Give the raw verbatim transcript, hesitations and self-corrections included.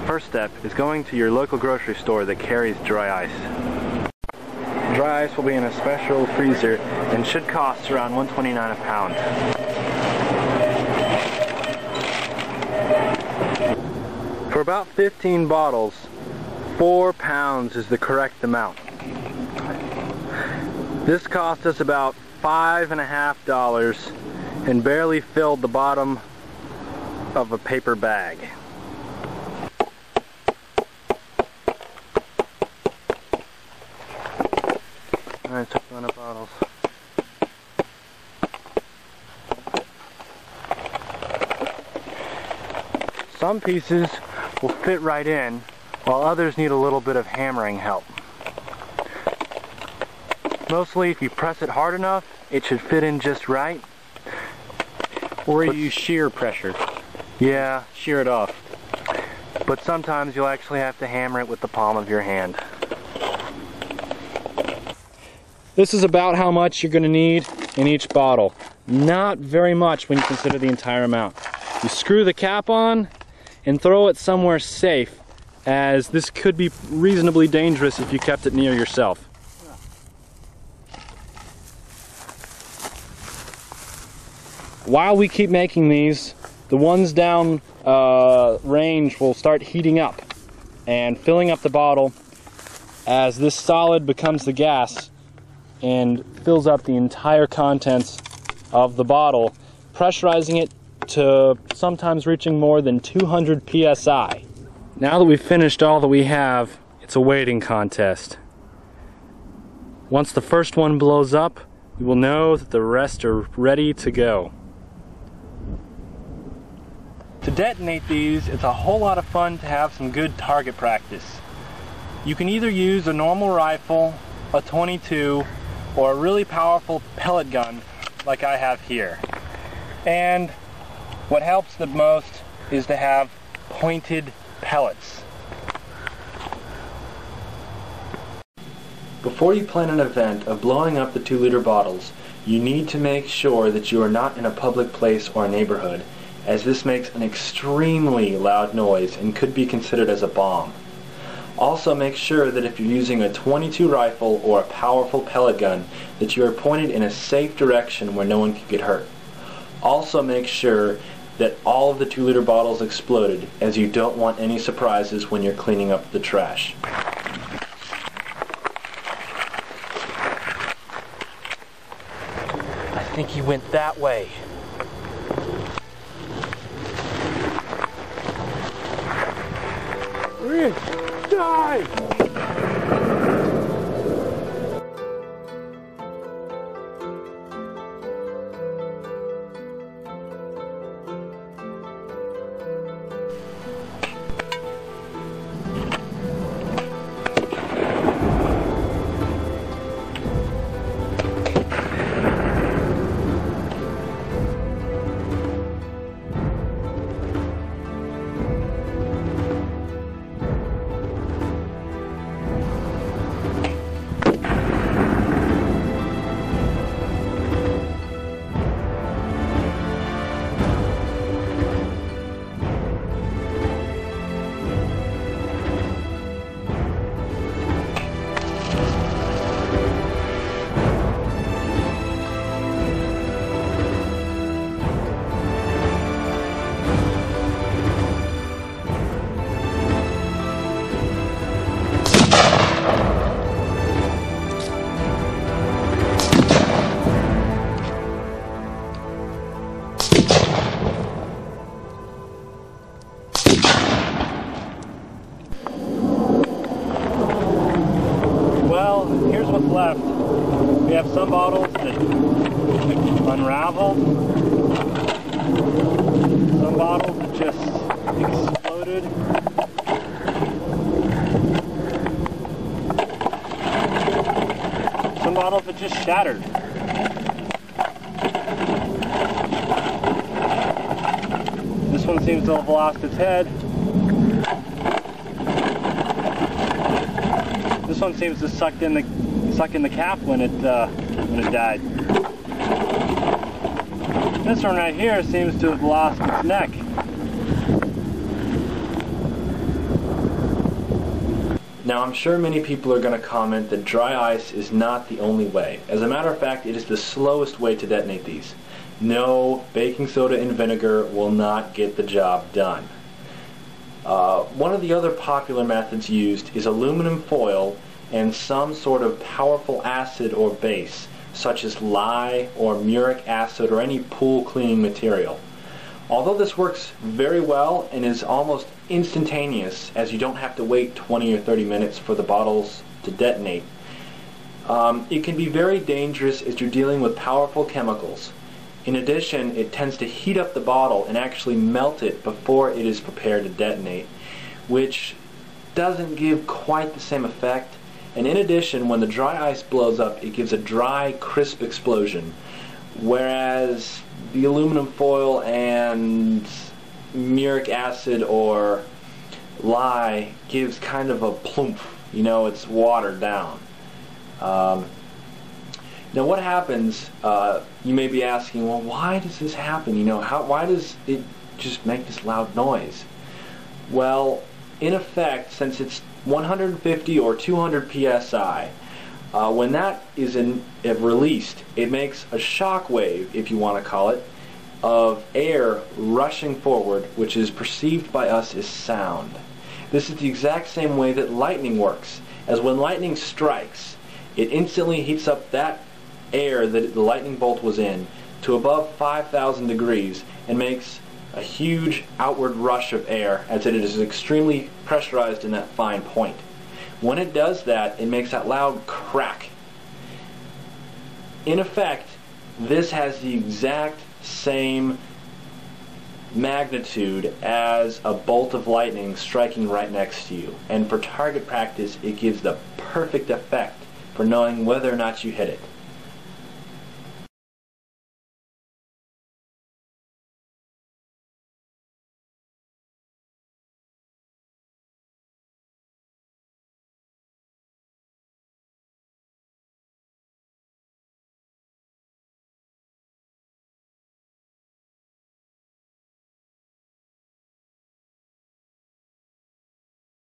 The first step is going to your local grocery store that carries dry ice. Dry ice will be in a special freezer and should cost around one twenty-nine a pound. For about fifteen bottles, four pounds is the correct amount. This cost us about five and a half dollars and barely filled the bottom of a paper bag. Alright, so two hundred bottles. Some pieces will fit right in, while others need a little bit of hammering help. Mostly, if you press it hard enough, it should fit in just right. Or you use shear pressure. Yeah. Shear it off. But sometimes you'll actually have to hammer it with the palm of your hand. This is about how much you're going to need in each bottle. Not very much when you consider the entire amount. You screw the cap on and throw it somewhere safe, as this could be reasonably dangerous if you kept it near yourself. While we keep making these, the ones down uh, range will start heating up and filling up the bottle as this solid becomes the gas and fills up the entire contents of the bottle, pressurizing it to sometimes reaching more than two hundred P S I. Now that we've finished all that we have, it's a waiting contest. Once the first one blows up, we will know that the rest are ready to go. To detonate these, it's a whole lot of fun to have some good target practice. You can either use a normal rifle, a twenty-two, or a really powerful pellet gun like I have here. And what helps the most is to have pointed pellets. Before you plan an event of blowing up the two liter bottles, you need to make sure that you are not in a public place or a neighborhood, as this makes an extremely loud noise and could be considered as a bomb. Also, make sure that if you're using a twenty-two rifle or a powerful pellet gun, that you are pointed in a safe direction where no one can get hurt. Also, make sure that all of the two liter bottles exploded, as you don't want any surprises when you're cleaning up the trash. I think he went that way. Die! Left. We have some bottles that unraveled, some bottles that just exploded. Some bottles that just shattered. This one seems to have lost its head. This one seems to have sucked in the stuck in the cap when it uh, when it died. This one right here seems to have lost its neck. Now, I'm sure many people are going to comment that dry ice is not the only way. As a matter of fact, it is the slowest way to detonate these. No, baking soda and vinegar will not get the job done. Uh, one of the other popular methods used is aluminum foil and some sort of powerful acid or base, such as lye or muric acid or any pool cleaning material. Although this works very well and is almost instantaneous, as you don't have to wait twenty or thirty minutes for the bottles to detonate, um, it can be very dangerous if you're dealing with powerful chemicals. In addition, it tends to heat up the bottle and actually melt it before it is prepared to detonate, which doesn't give quite the same effect. And in addition, when the dry ice blows up, it gives a dry, crisp explosion, whereas the aluminum foil and muric acid or lye gives kind of a plump, you know, it's watered down. Um, Now what happens, uh, you may be asking, well, why does this happen? You know, how, why does it just make this loud noise? Well, in effect, since it's one hundred fifty or two hundred P S I, uh, when that is in, if released, it makes a shock wave, if you want to call it, of air rushing forward, which is perceived by us as sound. This is the exact same way that lightning works, as when lightning strikes, it instantly heats up that air that the lightning bolt was in to above five thousand degrees and makes a huge outward rush of air, as it is extremely pressurized in that fine point. When it does that, it makes that loud crack. In effect, this has the exact same magnitude as a bolt of lightning striking right next to you, and for target practice it gives the perfect effect for knowing whether or not you hit it.